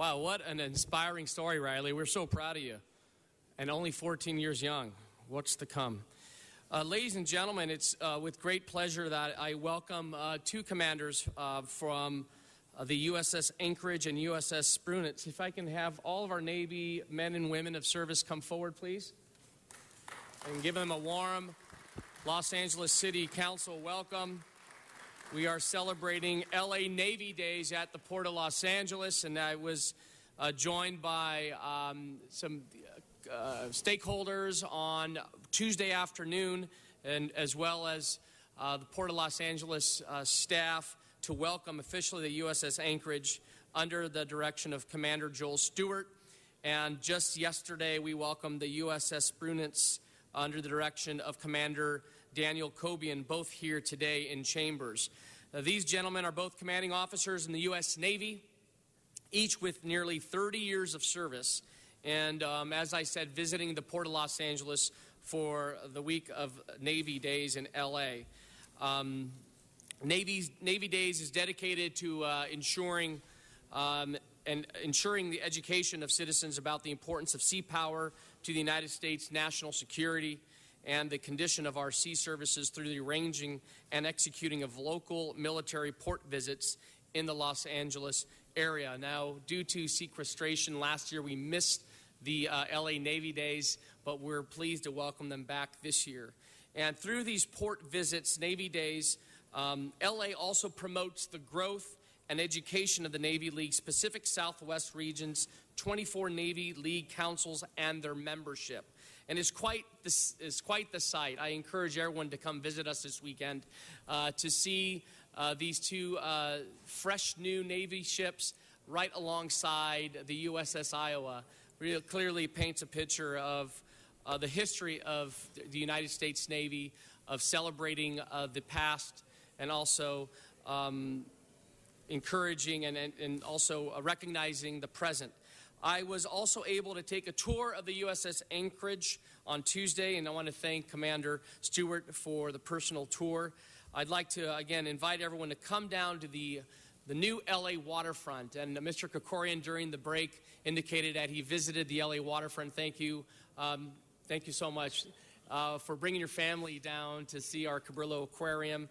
Wow, what an inspiring story, Riley. We're so proud of you. And only 14 years young. What's to come? Ladies and gentlemen, it's with great pleasure that I welcome two commanders from the USS Anchorage and USS Spruance. If I can have all of our Navy men and women of service come forward, please. And give them a warm Los Angeles City Council welcome. We are celebrating LA Navy Days at the Port of Los Angeles, and I was joined by some stakeholders on Tuesday afternoon, and as well as the Port of Los Angeles staff to welcome officially the USS Anchorage under the direction of Commander Joel Stewart. And just yesterday, we welcomed the USS Spruance under the direction of Commander Daniel Cobian, both here today in chambers. These gentlemen are both commanding officers in the U.S. Navy, each with nearly 30 years of service. And as I said, visiting the Port of Los Angeles for the week of Navy Days in L.A. Navy Days is dedicated to ensuring the education of citizens about the importance of sea power to the United States national security and the condition of our sea services through the arranging and executing of local military port visits in the Los Angeles area. Now, due to sequestration last year, we missed the LA Navy Days, but we're pleased to welcome them back this year. And through these port visits, Navy Days, LA also promotes the growth and education of the Navy League's Pacific Southwest region's 24 Navy League councils and their membership. And it's quite the sight. I encourage everyone to come visit us this weekend to see these two fresh new Navy ships right alongside the USS Iowa. Really clearly paints a picture of the history of the United States Navy, of celebrating the past, and also encouraging and also recognizing the present. I was also able to take a tour of the USS Anchorage on Tuesday, and I want to thank Commander Stewart for the personal tour. I'd like to, again, invite everyone to come down to the new LA waterfront. And Mr. Kokorian, during the break, indicated that he visited the LA waterfront. Thank you so much for bringing your family down to see our Cabrillo Aquarium.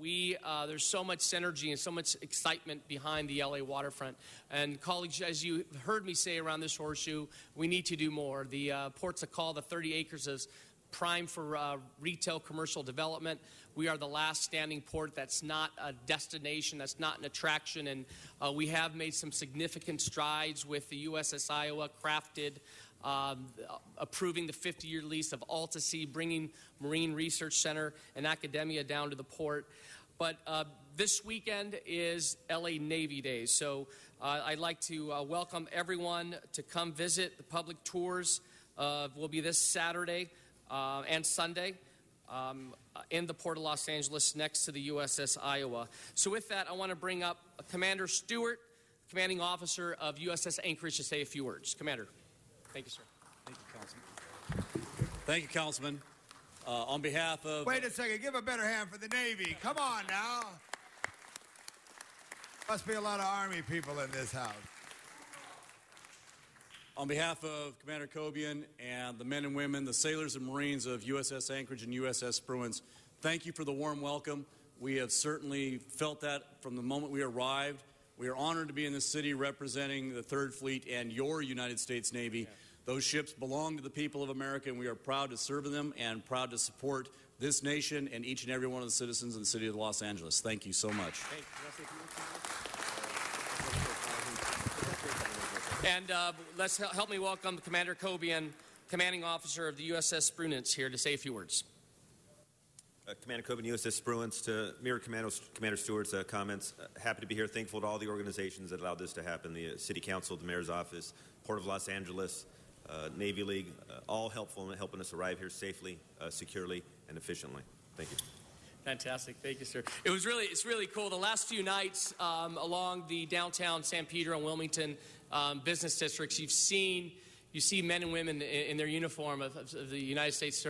There's so much synergy and so much excitement behind the LA waterfront. And colleagues, as you heard me say around this horseshoe, we need to do more. The port's a call, the 30 acres is prime for retail commercial development. We are the last standing port that's not a destination, that's not an attraction, and we have made some significant strides with the USS Iowa crafted, approving the 50-year lease of Alta Sea, bringing Marine Research Center and academia down to the port. But this weekend is LA Navy Days, so I'd like to welcome everyone to come visit. The public tours will be this Saturday and Sunday in the Port of Los Angeles next to the USS Iowa. So with that, I want to bring up Commander Stewart, commanding officer of USS Anchorage, to say a few words. Commander. Thank you, sir. Thank you, Councilman. Thank you, Councilman. On behalf of... Wait a second. Give a better hand for the Navy. Come on, now. Must be a lot of Army people in this house. On behalf of Commander Cobian and the men and women, the sailors and Marines of USS Anchorage and USS Spruance, thank you for the warm welcome. We have certainly felt that from the moment we arrived. We are honored to be in this city representing the 3rd Fleet and your United States Navy. Yeah. Those ships belong to the people of America, and we are proud to serve them and proud to support this nation and each and every one of the citizens in the city of Los Angeles. Thank you so much. And let's help me welcome Commander Cobian, commanding officer of the USS Spruance, here to say a few words. Commander Cobian, USS Spruance, to mirror Commander Stewart's comments, happy to be here, thankful to all the organizations that allowed this to happen, the City Council, the Mayor's Office, Port of Los Angeles, Navy League, all helpful in helping us arrive here safely, securely, and efficiently. Thank you. Fantastic. Thank you, sir. It's really cool. The last few nights along the downtown San Pedro and Wilmington business districts, you see men and women in their uniform of the United States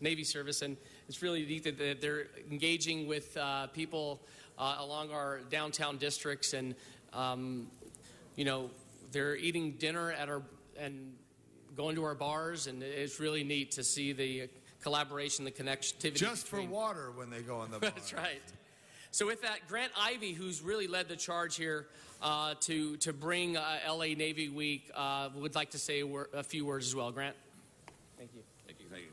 Navy service, and it's really neat that they're engaging with people along our downtown districts, and They're eating dinner at our and going to our bars, and it's really neat to see the collaboration, the connectivity. Just for water when they go on the bar. That's right. So with that, Grant Ivy, who's really led the charge here to bring L.A. Navy Week, would like to say a few words as well. Grant? Thank you. Thank you. Thank you.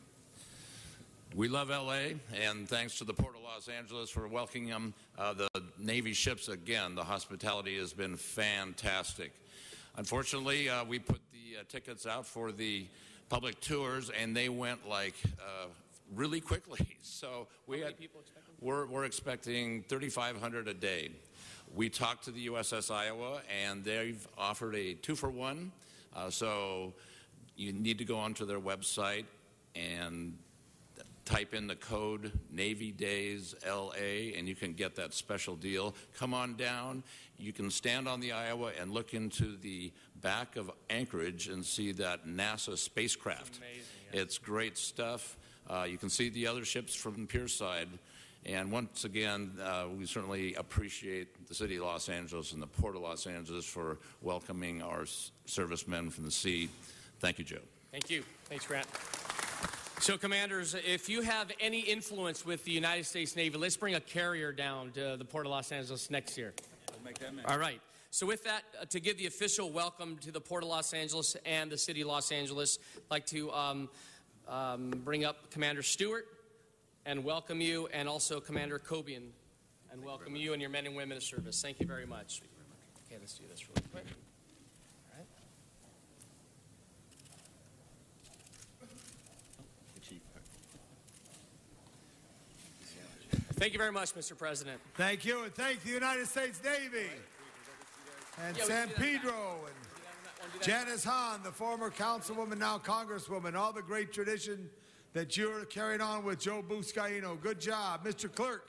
We love L.A., and thanks to the Port of Los Angeles for welcoming the Navy ships again. The hospitality has been fantastic. Unfortunately, we put the tickets out for the public tours, and they went like really quickly. So we had people expecting? We're expecting 3,500 a day. We talked to the USS Iowa, and they've offered a 2-for-1. So you need to go onto their website and type in the code Navy Days LA, and you can get that special deal. Come on down. You can stand on the Iowa and look into the back of Anchorage and see that NASA spacecraft. Amazing, yeah. It's great stuff. You can see the other ships from the pier side. And once again, we certainly appreciate the City of Los Angeles and the Port of Los Angeles for welcoming our servicemen from the sea. Thank you, Joe. Thank you. Thanks, Grant. So, commanders, if you have any influence with the United States Navy, let's bring a carrier down to the Port of Los Angeles next year. We'll make that match. All right. So with that, to give the official welcome to the Port of Los Angeles and the City of Los Angeles, I'd like to bring up Commander Stewart and welcome you, and also Commander Cobian, and welcome you and your men and women of service. Thank you very much. Okay, let's do this really quick. Thank you very much, Mr. President. Thank you, and thank the United States Navy and San Pedro and Janice Hahn, the former councilwoman, now congresswoman, all the great tradition that you're carrying on with Joe Buscaino. Good job. Mr. Clerk.